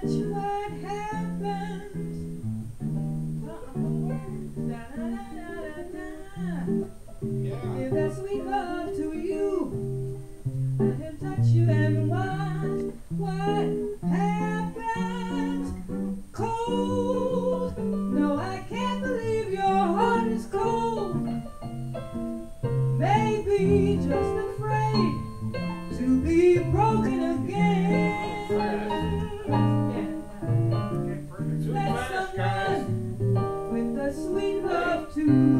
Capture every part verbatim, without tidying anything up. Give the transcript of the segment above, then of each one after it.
Watch what happens. Yeah. Give that sweet love to you. Let him touch you and watch what happens. Cold. No, I can't believe your heart is cold. Maybe just afraid to be broken again. Yeah. Let someone with the sweet love to.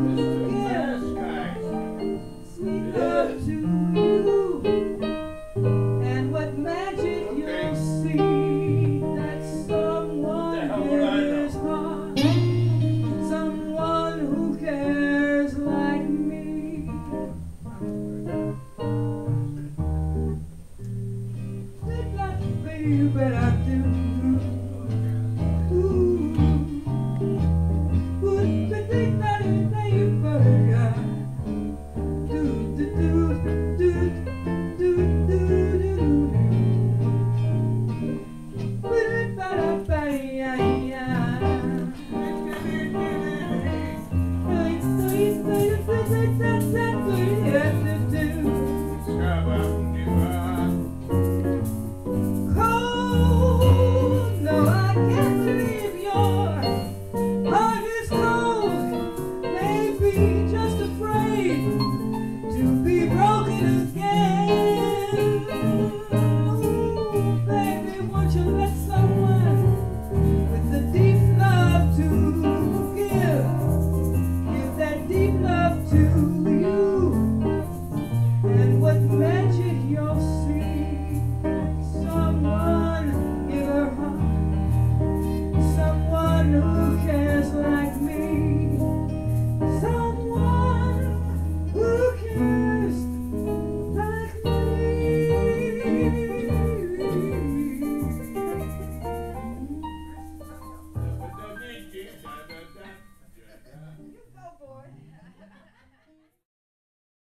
You better do.